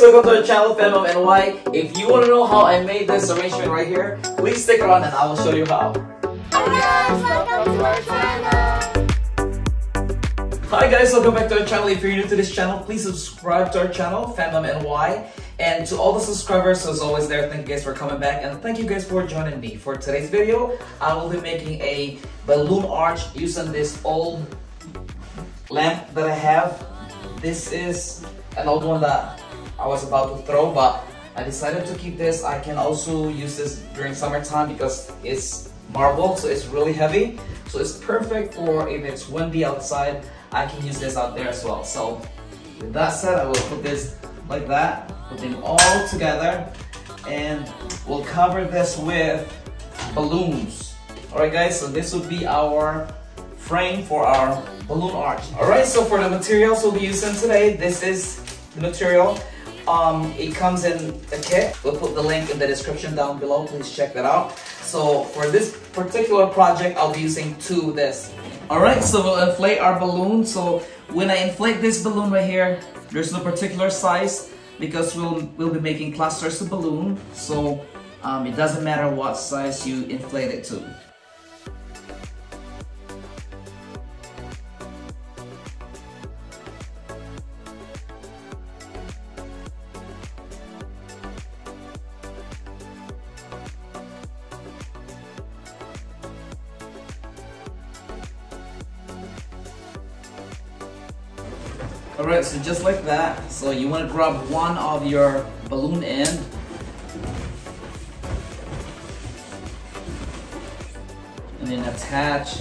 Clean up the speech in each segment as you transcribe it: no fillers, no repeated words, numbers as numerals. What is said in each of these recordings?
guys, welcome to the channel FamBam NY. If you want to know how I made this arrangement right here, please stick around and I will show you how. Hi guys, welcome back to our channel. If you're new to this channel, please subscribe to our channel FamBam NY. And to all the subscribers who's always there, thank you guys for coming back and thank you guys for joining me. For today's video, I will be making a balloon arch using this old lamp that I have. This is an old one that I was about to throw, but I decided to keep this. I can also use this during summertime because it's marble, so it's really heavy. So it's perfect for if it's windy outside, I can use this out there as well. So with that said, I will put this like that, put them all together, and we'll cover this with balloons. Alright guys, so this would be our frame for our balloon arch. Alright, so for the materials we'll be using today, this is the material. It comes in a kit. We'll put the link in the description down below, please check that out. So for this particular project, I'll be using two of this. Alright, so we'll inflate our balloon. So when I inflate this balloon right here, there's no particular size because we'll be making clusters of balloon. So it doesn't matter what size you inflate it to. Alright, so just like that. So you want to grab one of your balloon end. And then attach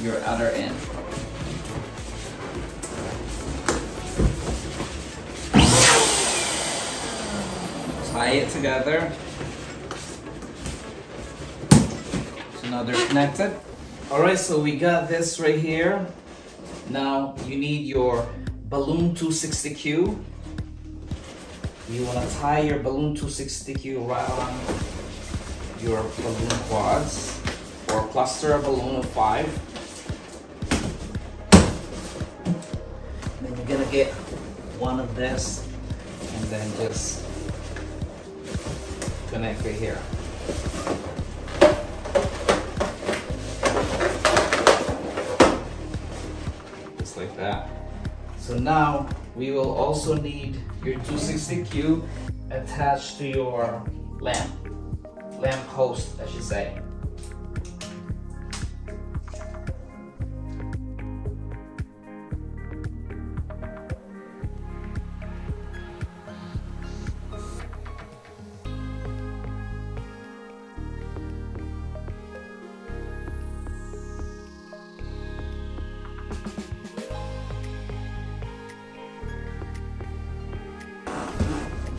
your other end. Tie it together. So now they're connected. Alright, so we got this right here. Now you need your balloon 260Q. You want to tie your balloon 260Q right on your balloon quads or cluster a balloon of 5. Then you're gonna get one of this and then just connect it here. Just like that. So now we will also need your 260Q attached to your lamp post, I should say.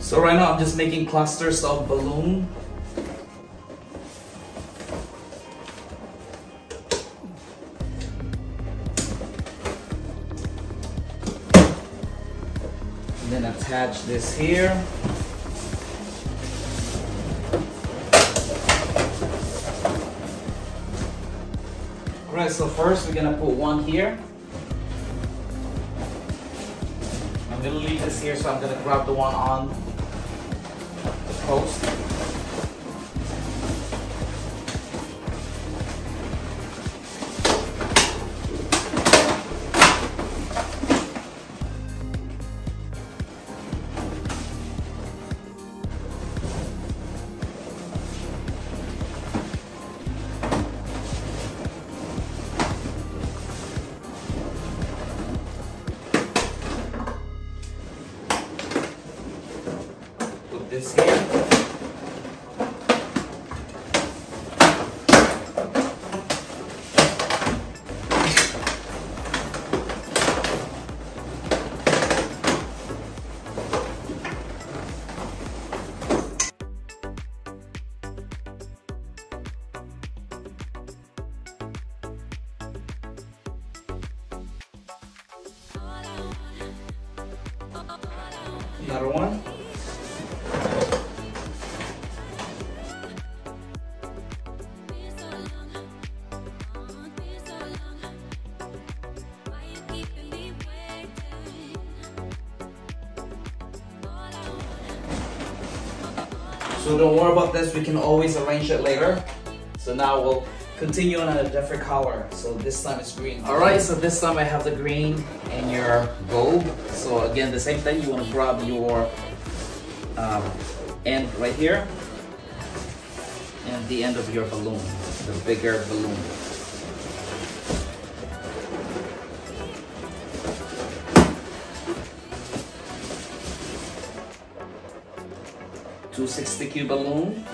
So right now I'm just making clusters of balloon. And then attach this here. Alright, so first we're gonna put one here. I'm gonna leave this here, so I'm gonna grab the one on the post. This here. Another one. So don't worry about this, we can always arrange it later. So now we'll continue on a different color. So this time it's green. Alright, so this time I have the green and your gold. So again, the same thing, you want to grab your end right here and the end of your balloon, the bigger balloon. Do 60 cube balloon.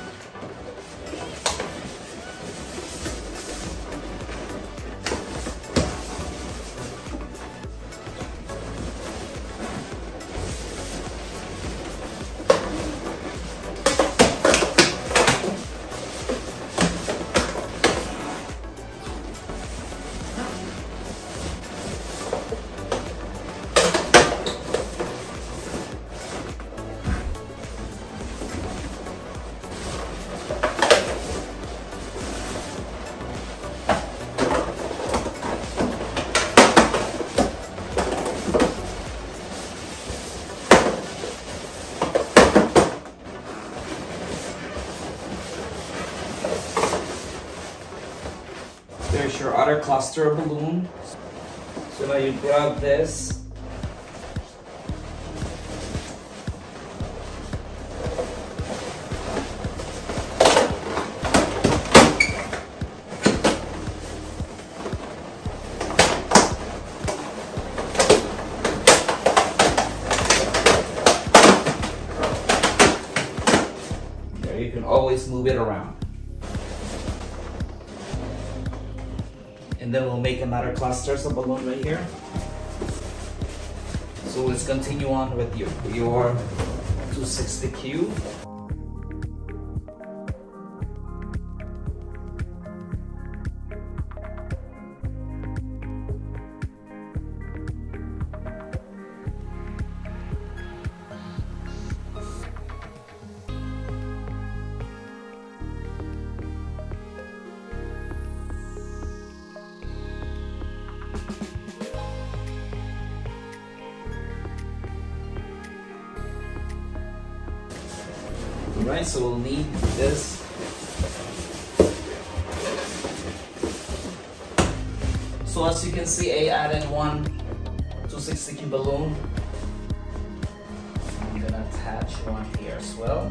There's your other cluster balloon. So now you grab this. There, you can always move it around. And then we'll make another cluster, so balloon right here. So let's continue on with your 260 cube. Alright, so we'll need this. So as you can see, I added one 260 cube balloon. I'm gonna attach one here as well.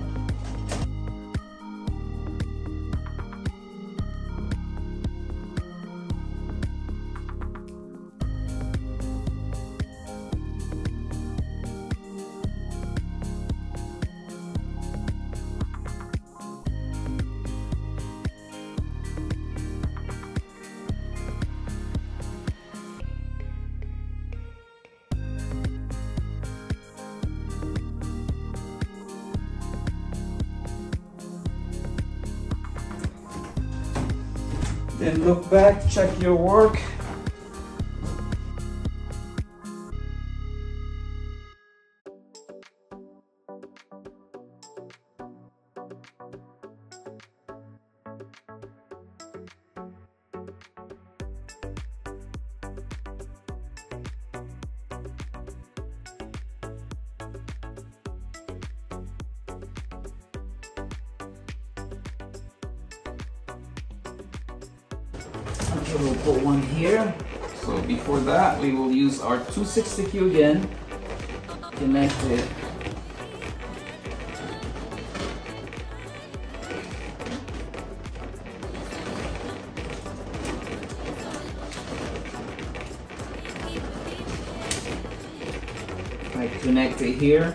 Then look back, check your work. So we'll put one here. So before that, we will use our 260 cube again. Connect it. Right, connect it here.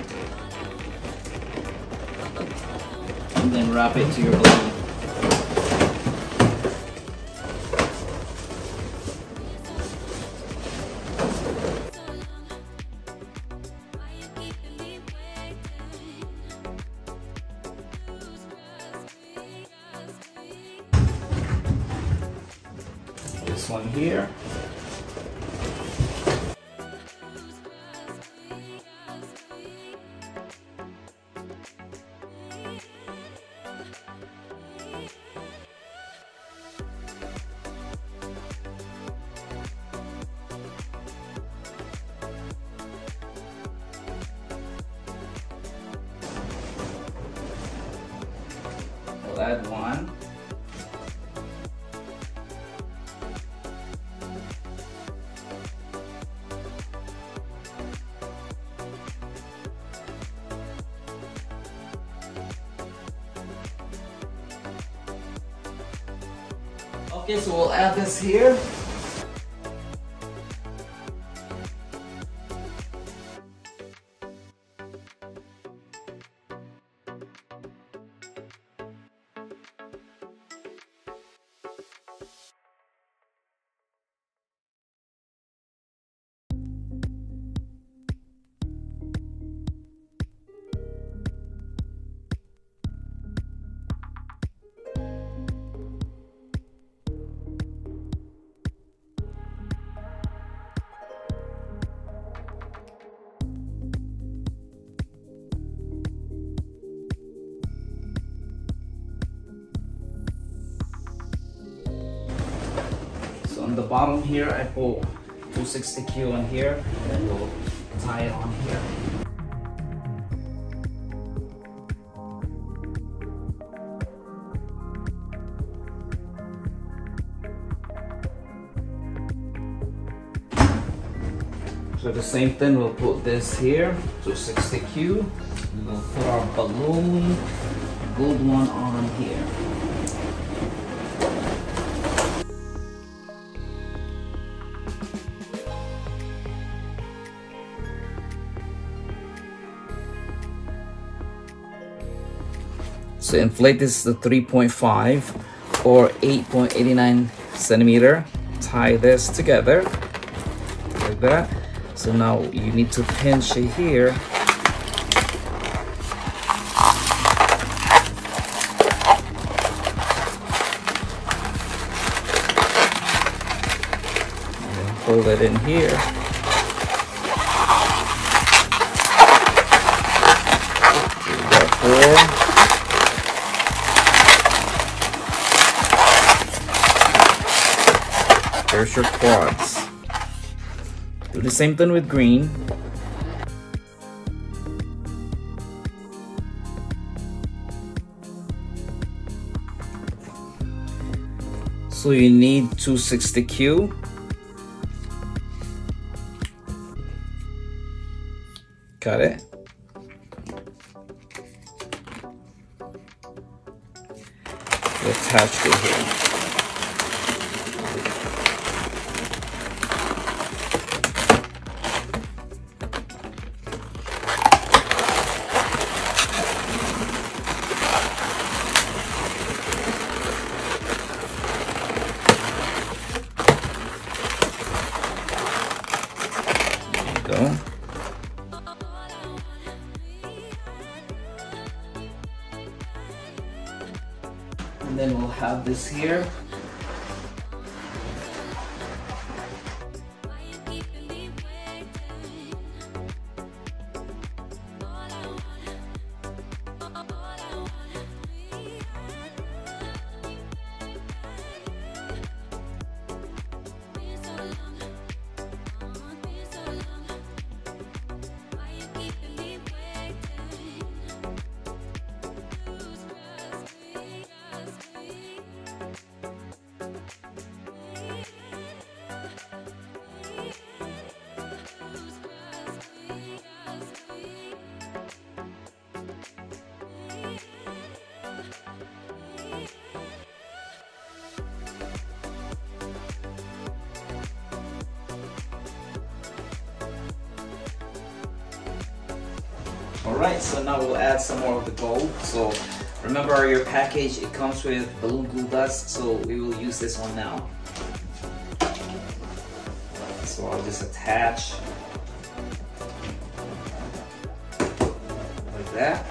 And then wrap it to your balloon. This one here. I'll add one. Okay, so we'll add this here. On the bottom here, I pull 260Q on here, and then we'll tie it on here. So the same thing, we'll put this here, 260Q. We'll put our balloon, gold one, on here. So inflate this to 3.5 or 8.89 centimeter. Tie this together like that. So now you need to pinch it here. And then hold it in here. There's your quads. Do the same thing with green. So you need 260Q. Cut it. Attach it here. And then we'll have this here. Alright, so now we'll add some more of the gold. So remember your package, it comes with balloon glue dust, so we will use this one now. So I'll just attach like that.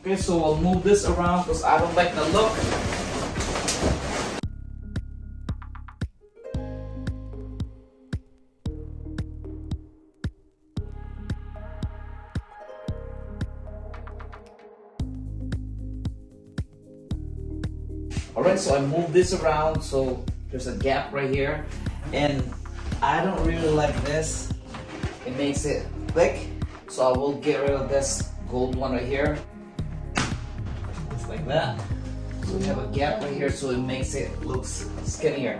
Okay, so we'll move this around because I don't like the look. All right, so I moved this around, so there's a gap right here, and I don't really like this. It makes it thick, so I will get rid of this gold one right here, just like that. So we have a gap right here, so it makes it look skinnier.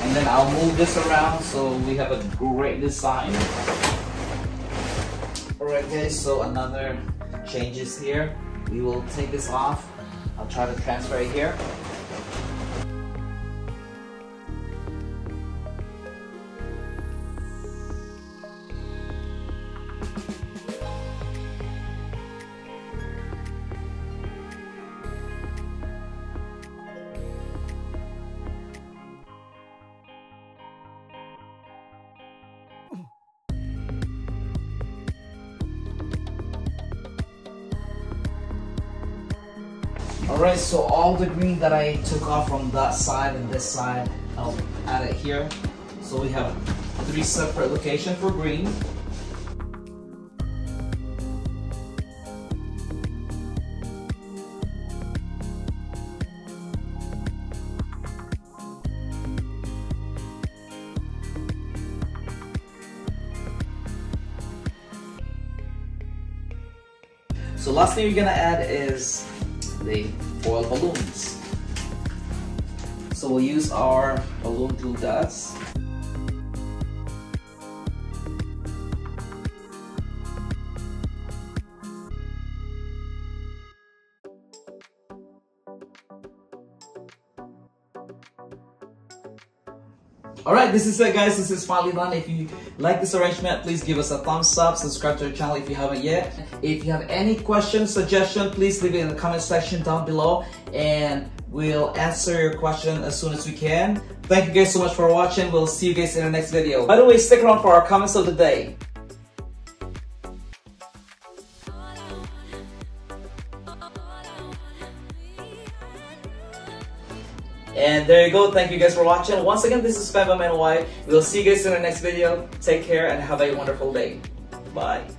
And then I'll move this around, so we have a great design. All right, guys, so another change is here. We will take this off. I'll try to transfer it here. Alright, so all the green that I took off from that side and this side, I'll add it here. So we have 3 separate locations for green. So last thing you're gonna add is the foil balloons. So we'll use our balloon glue dots. Alright, this is it, guys. This is finally done. If you like this arrangement, please give us a thumbs up, subscribe to our channel if you haven't yet. If you have any questions, suggestions, please leave it in the comment section down below, and we'll answer your question as soon as we can. Thank you guys so much for watching. We'll see you guys in the next video. By the way, stick around for our comments of the day. And there you go. Thank you guys for watching. Once again, this is FamBam NY. We'll see you guys in the next video. Take care and have a wonderful day. Bye.